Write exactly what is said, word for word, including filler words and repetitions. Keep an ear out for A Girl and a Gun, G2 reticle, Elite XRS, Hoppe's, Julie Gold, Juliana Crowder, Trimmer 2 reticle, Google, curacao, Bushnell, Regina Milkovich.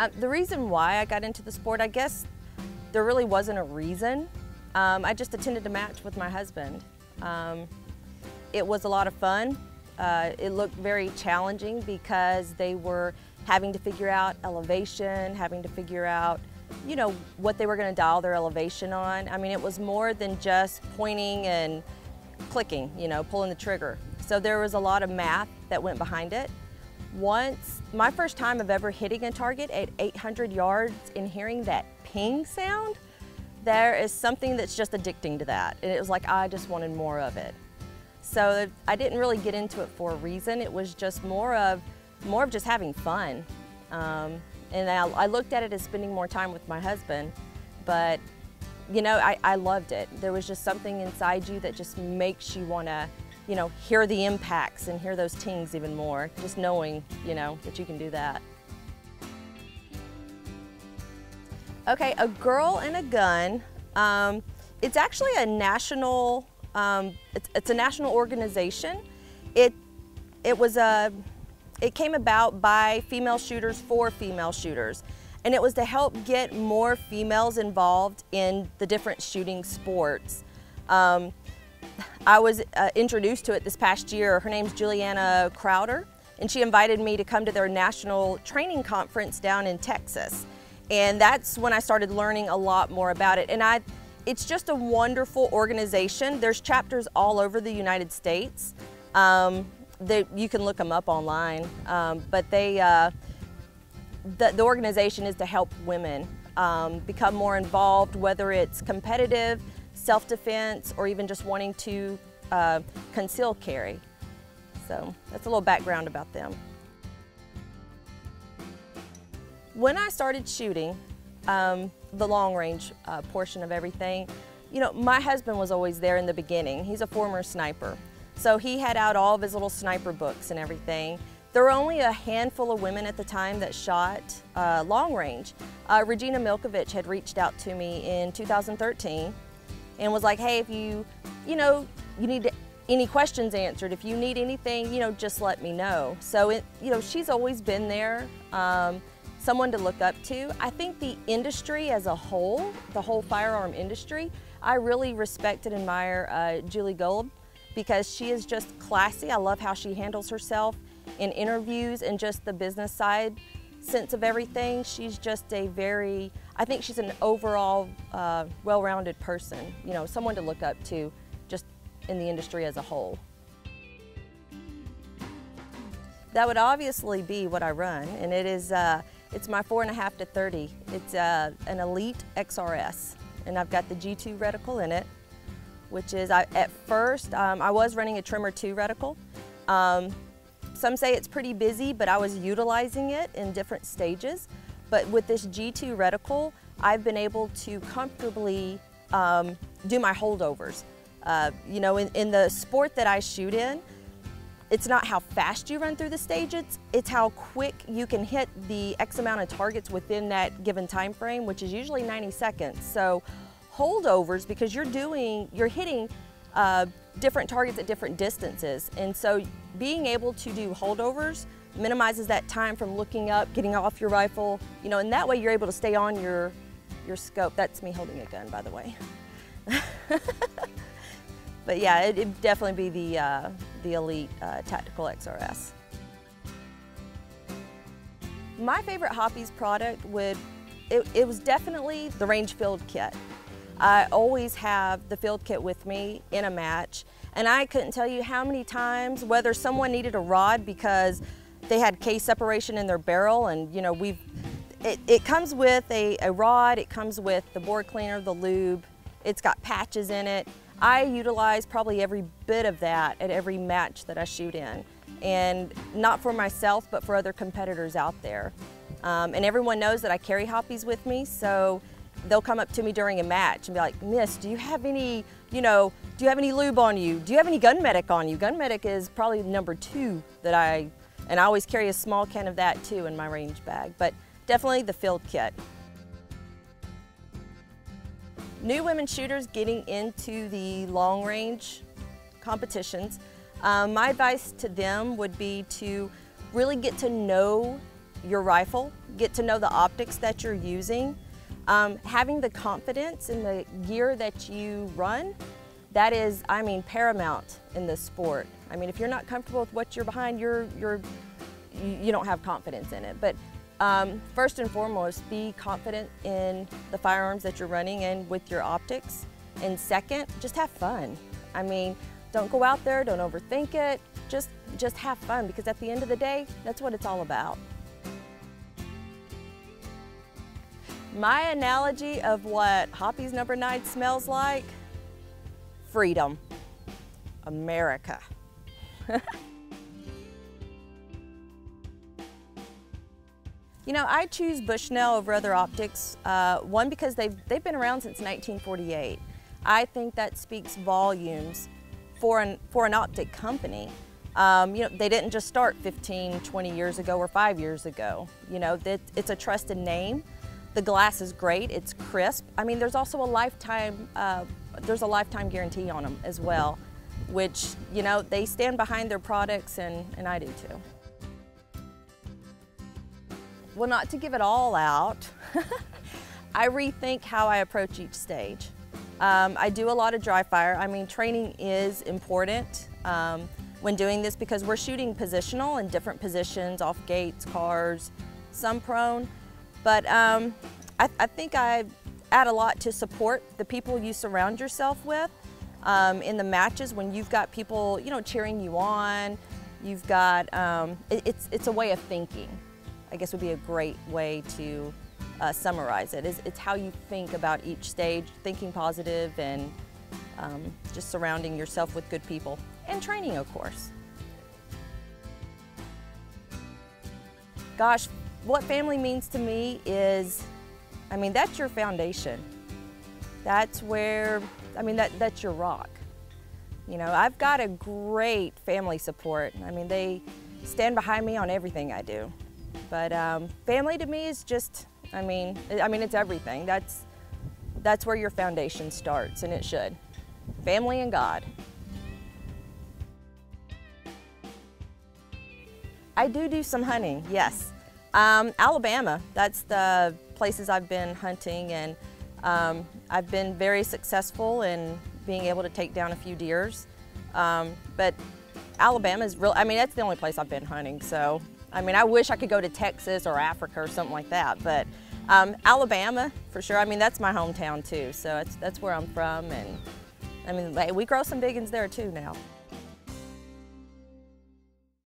Uh, the reason why I got into the sport, I guess there really wasn't a reason. Um, I just attended a match with my husband. Um, it was a lot of fun. Uh, it looked very challenging because they were having to figure out elevation, having to figure out, you know, what they were going to dial their elevation on. I mean, it was more than just pointing and clicking, you know, pulling the trigger. So there was a lot of math that went behind it. Once, my first time of ever hitting a target at eight hundred yards and hearing that ping sound, there is something that's just addicting to that. And it was like, I just wanted more of it. So I didn't really get into it for a reason. It was just more of, more of just having fun. Um, and I, I looked at it as spending more time with my husband, but you know, I, I loved it. There was just something inside you that just makes you want to, you know, hear the impacts and hear those tings even more, just knowing, you know, that you can do that. Okay, A Girl and a Gun. Um, it's actually a national, um, it's, it's a national organization. It, it was a, it came about by female shooters for female shooters. And it was to help get more females involved in the different shooting sports. Um, I was uh, introduced to it this past year. Her name's Juliana Crowder, and she invited me to come to their national training conference down in Texas. And that's when I started learning a lot more about it. And I, it's just a wonderful organization. There's chapters all over the United States. Um, they, you can look them up online, um, but they, uh, the, the organization is to help women um, become more involved, whether it's competitive, self-defense, or even just wanting to uh, conceal carry. So that's a little background about them. When I started shooting, um, the long-range uh, portion of everything, you know, my husband was always there in the beginning. He's a former sniper, so he had out all of his little sniper books and everything. There were only a handful of women at the time that shot uh, long-range. Uh, Regina Milkovich had reached out to me in two thousand thirteen and was like, hey, if you, you know, you need any questions answered, if you need anything, you know, just let me know. So, it, you know, she's always been there. Um, someone to look up to. I think the industry as a whole, the whole firearm industry, I really respect and admire uh, Julie Gold because she is just classy. I love how she handles herself in interviews and just the business side sense of everything. She's just a very, I think she's an overall uh, well-rounded person, you know, someone to look up to just in the industry as a whole. That would obviously be what I run, and it is, uh, it's my four and a half to thirty. It's uh, an Elite X R S, and I've got the G two reticle in it, which is, I, at first, um, I was running a Trimmer two reticle. Um, some say it's pretty busy, but I was utilizing it in different stages. But with this G two reticle, I've been able to comfortably um, do my holdovers. Uh, you know, in, in the sport that I shoot in, it's not how fast you run through the stages, it's how quick you can hit the X amount of targets within that given time frame, which is usually ninety seconds. So holdovers, because you're doing, you're hitting uh, different targets at different distances. And so being able to do holdovers minimizes that time from looking up, getting off your rifle, you know, and that way you're able to stay on your, your scope. That's me holding a gun, by the way. But yeah, it, it'd definitely be the, uh, the Elite uh, Tactical X R S. My favorite Hoppe's product would, it, it was definitely the range field kit. I always have the field kit with me in a match, and I couldn't tell you how many times, whether someone needed a rod because they had case separation in their barrel, and you know, we've, it, it comes with a, a rod, it comes with the bore cleaner, the lube, it's got patches in it. I utilize probably every bit of that at every match that I shoot in, and not for myself, but for other competitors out there. Um, and everyone knows that I carry Hoppe's with me, so they'll come up to me during a match and be like, Miss, do you have any, you know, do you have any lube on you? Do you have any Gun Medic on you? Gun Medic is probably number two that I, and I always carry a small can of that too in my range bag, but definitely the field kit. New women shooters getting into the long-range competitions, um, my advice to them would be to really get to know your rifle, get to know the optics that you're using. Um, having the confidence in the gear that you run, that is, I mean, paramount in this sport. I mean, if you're not comfortable with what you're behind, you're, you're, you don't have confidence in it. But um, first and foremost, be confident in the firearms that you're running and with your optics. And second, just have fun. I mean, don't go out there, don't overthink it. Just, just have fun, because at the end of the day, that's what it's all about. My analogy of what Hoppe's number nine smells like: freedom. America. You know, I choose Bushnell over other optics, uh, one, because they've, they've been around since nineteen forty-eight. I think that speaks volumes for an, for an optic company. Um, you know, they didn't just start fifteen, twenty years ago or five years ago. You know, that it's a trusted name. The glass is great, it's crisp. I mean, there's also a lifetime, uh, there's a lifetime guarantee on them as well, which, you know, they stand behind their products, and, and I do too. Well, not to give it all out, I rethink how I approach each stage. Um, I do a lot of dry fire. I mean, training is important um, when doing this, because we're shooting positional in different positions, off gates, cars, some prone. But um, I, I think I add a lot to support the people you surround yourself with um, in the matches. When you've got people, you know, cheering you on, you've got um, it, it's it's a way of thinking. I guess would be a great way to uh, summarize it. It's, it's how you think about each stage, thinking positive, and um, just surrounding yourself with good people and training, of course. Gosh. What family means to me is, I mean, that's your foundation. That's where, I mean, that, that's your rock. You know, I've got a great family support. I mean, they stand behind me on everything I do. But um, family to me is just, I mean, I mean, it's everything. That's, that's where your foundation starts, and it should. Family and God. I do do some hunting, yes. Um, Alabama, that's the places I've been hunting, and um, I've been very successful in being able to take down a few deers. Um, but Alabama's real, I mean, that's the only place I've been hunting. So, I mean, I wish I could go to Texas or Africa or something like that, but um, Alabama for sure. I mean, that's my hometown too. So that's, that's where I'm from. And I mean, we grow some biggins there too now.